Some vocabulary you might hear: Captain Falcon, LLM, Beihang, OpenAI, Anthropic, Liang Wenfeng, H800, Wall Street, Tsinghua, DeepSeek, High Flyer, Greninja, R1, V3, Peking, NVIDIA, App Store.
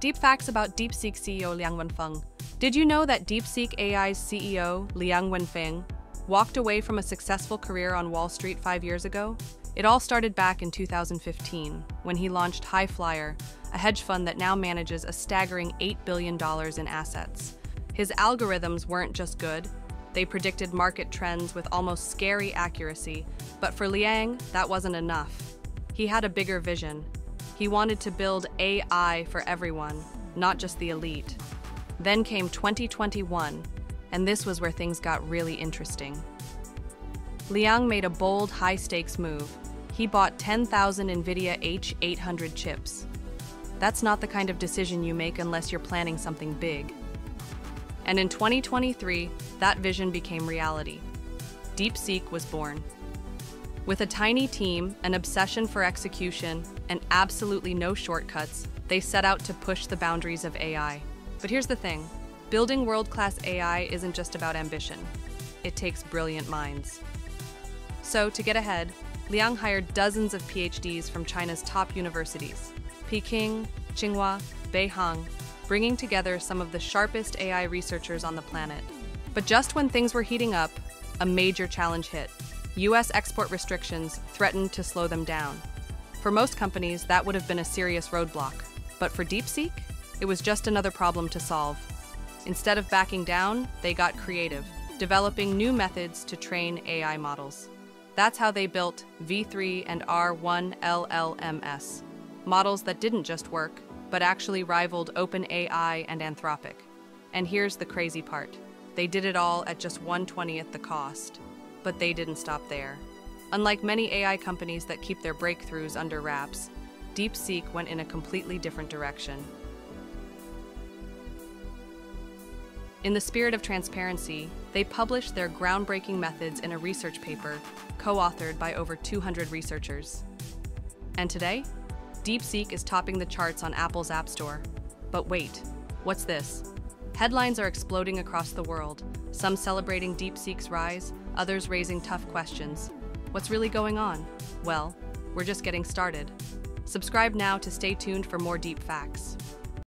Deep facts about DeepSeek CEO Liang Wenfeng. Did you know that DeepSeek AI's CEO, Liang Wenfeng, walked away from a successful career on Wall Street 5 years ago? It all started back in 2015, when he launched High Flyer, a hedge fund that now manages a staggering $8 billion in assets. His algorithms weren't just good, they predicted market trends with almost scary accuracy, but for Liang, that wasn't enough. He had a bigger vision. He wanted to build AI for everyone, not just the elite. Then came 2021, and this was where things got really interesting. Liang made a bold, high-stakes move. He bought 10,000 NVIDIA H800 chips. That's not the kind of decision you make unless you're planning something big. And in 2023, that vision became reality. DeepSeek was born. With a tiny team, an obsession for execution, and absolutely no shortcuts, they set out to push the boundaries of AI. But here's the thing, building world-class AI isn't just about ambition. It takes brilliant minds. So, to get ahead, Liang hired dozens of PhDs from China's top universities, Peking, Tsinghua, Beihang, bringing together some of the sharpest AI researchers on the planet. But just when things were heating up, a major challenge hit. US export restrictions threatened to slow them down. For most companies, that would have been a serious roadblock. But for DeepSeek, it was just another problem to solve. Instead of backing down, they got creative, developing new methods to train AI models. That's how they built V3 and R1 LLMs, models that didn't just work, but actually rivaled OpenAI and Anthropic. And here's the crazy part. They did it all at just 1/20th the cost. But they didn't stop there. Unlike many AI companies that keep their breakthroughs under wraps, DeepSeek went in a completely different direction. In the spirit of transparency, they published their groundbreaking methods in a research paper co-authored by over 200 researchers. And today, DeepSeek is topping the charts on Apple's App Store. But wait, what's this? Headlines are exploding across the world, some celebrating DeepSeek's rise, others raising tough questions. What's really going on? Well, we're just getting started. Subscribe now to stay tuned for more deep facts.